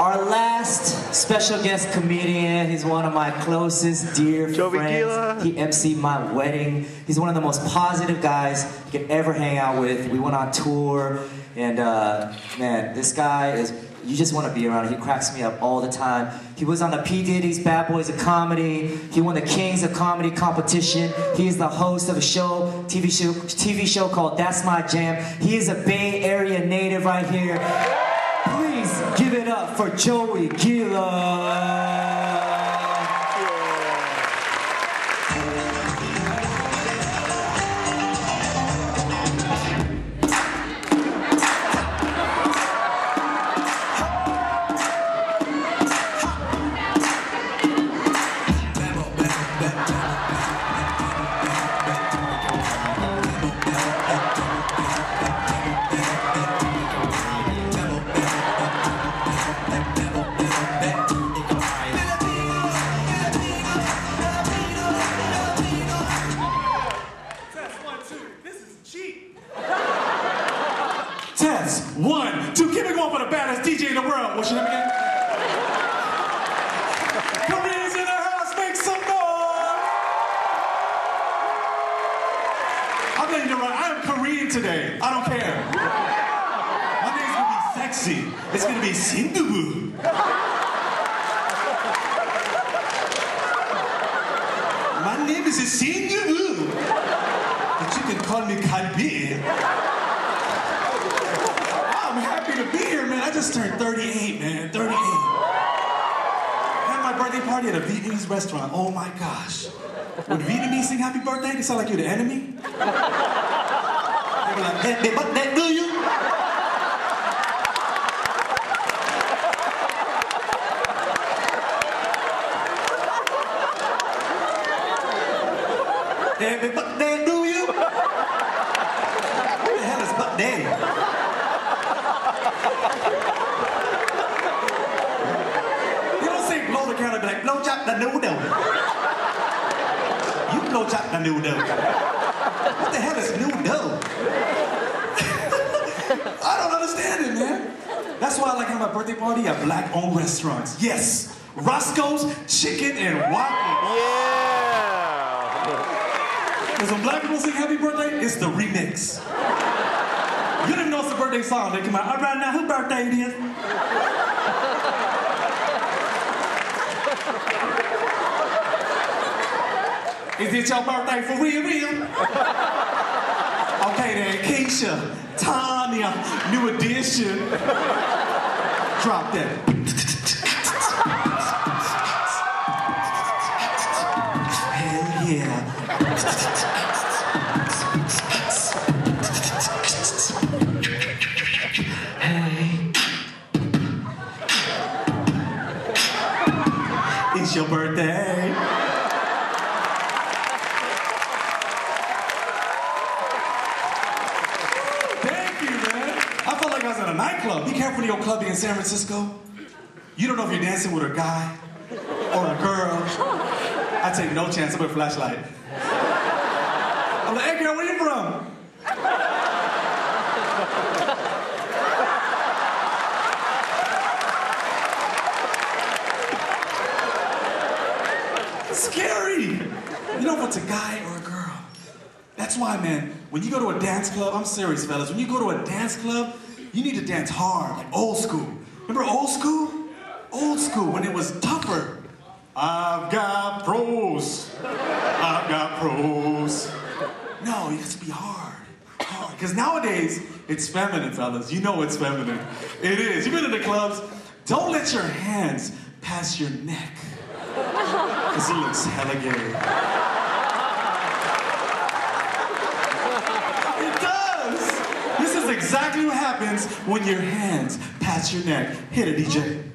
Our last special guest comedian, he's one of my closest dear friends. Joey Guila. He emceed my wedding. He's one of the most positive guys you could ever hang out with. We went on tour, and man, this guy is, you just want to be around him. He cracks me up all the time. He was on the P Diddy's Bad Boys of Comedy. He won the Kings of Comedy competition. He is the host of a show, TV show called That's My Jam. He is a Bay Area native right here. Please give it up for Joey Guila. What's your name again? Koreans in the house, make some noise! I'm letting you know, I am Korean today. I don't care. My name's gonna be sexy. It's gonna be Sindubu. My name is Sindubu. But you can call me Kalbi. To be here, man. I just turned 38, man. 38. Had my birthday party at a Vietnamese restaurant. Oh my gosh. When Vietnamese sing happy birthday, they sound like you're the enemy. They were like, happy birthday, do you? Happy birthday, do you? Who the hell is birthday? Be like, blow chop the noodle. You blow chop the noodle. What the hell is noodle? I don't understand it, man. That's why I like having my birthday party at black-owned restaurants. Yes, Roscoe's Chicken and Waffles. Yeah. Because when black people sing happy birthday, it's the remix. You didn't know it's a birthday song. They come out, all right, now whose birthday it is? Is it your birthday for real? Okay then, Keisha, Tanya, New Edition. Drop that. Hell yeah. Hey. It's your birthday. Nightclub. Be careful of your clubbing in San Francisco. You don't know if you're dancing with a guy or a girl. I take no chance. I'm with a flashlight. I'm like, hey girl, where you from? It's scary. You know if it's a guy or a girl. That's why, man, when you go to a dance club, I'm serious, fellas, when you go to a dance club, you need to dance hard, like old school. Remember old school? Old school, when it was tougher. I've got pros. I've got pros. No, it has to be hard. Hard. Because nowadays, it's feminine, fellas. You know it's feminine. It is. You've been in the clubs. Don't let your hands pass your neck. Because it looks hella gay. Exactly what happens when your hands pass your neck. Hit it, DJ.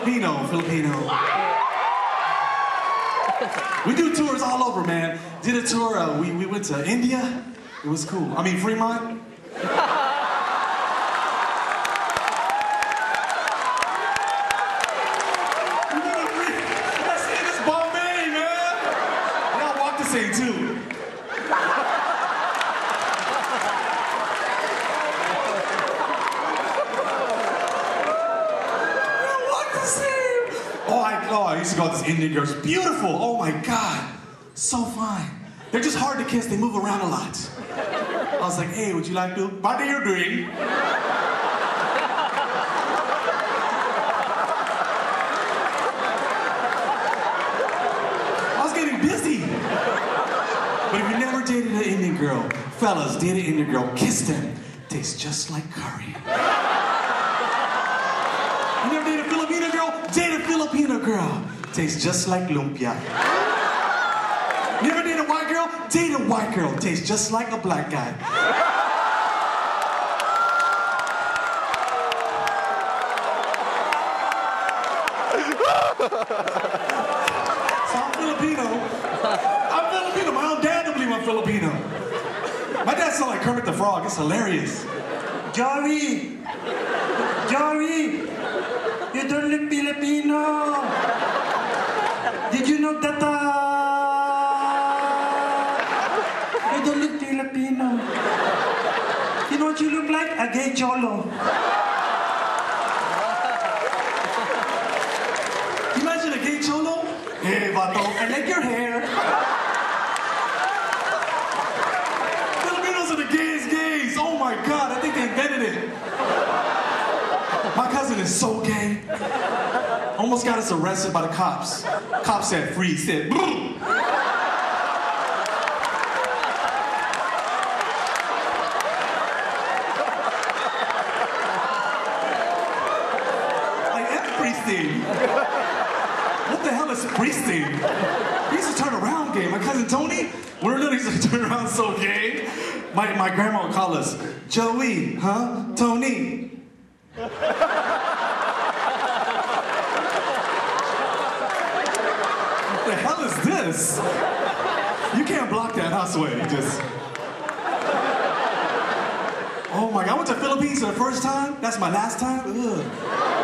Filipino. We do tours all over, man. Did a tour, we went to India. It was cool. I mean, Fremont. Indian girls, beautiful, oh my God, so fine. They're just hard to kiss, they move around a lot. I was like, hey, would you like to butter your drink? I was getting busy. But if you never dated an Indian girl, fellas, date an Indian girl, kiss them. Tastes just like curry. You never dated a Filipino girl, date a Filipino girl. Tastes just like lumpia. You ever date a white girl? Date a white girl. Tastes just like a black guy. So I'm Filipino. I'm Filipino. My own dad don't believe I'm Filipino. My dad sounds like Kermit the Frog. It's hilarious. Joey! Joey! You don't look Filipino! Did you know that you don't look Filipino? You know what you look like? A gay cholo. Imagine a gay cholo? Hey, vato, I like your hair. Filipinos are the gayest gays. Oh my God, I think they invented it. My cousin is so gay. Almost got us arrested by the cops. Cops said, freeze, said, boom! Like, that's freezing. What the hell is freezing? He used to turn around gay. My cousin Tony, we were little, he used to turn around so gay. My grandma would call us, Joey, huh? Tony. What the hell is this? You can't block that, I swear. Just... Oh my God, I went to the Philippines for the first time. That's my last time. Ugh.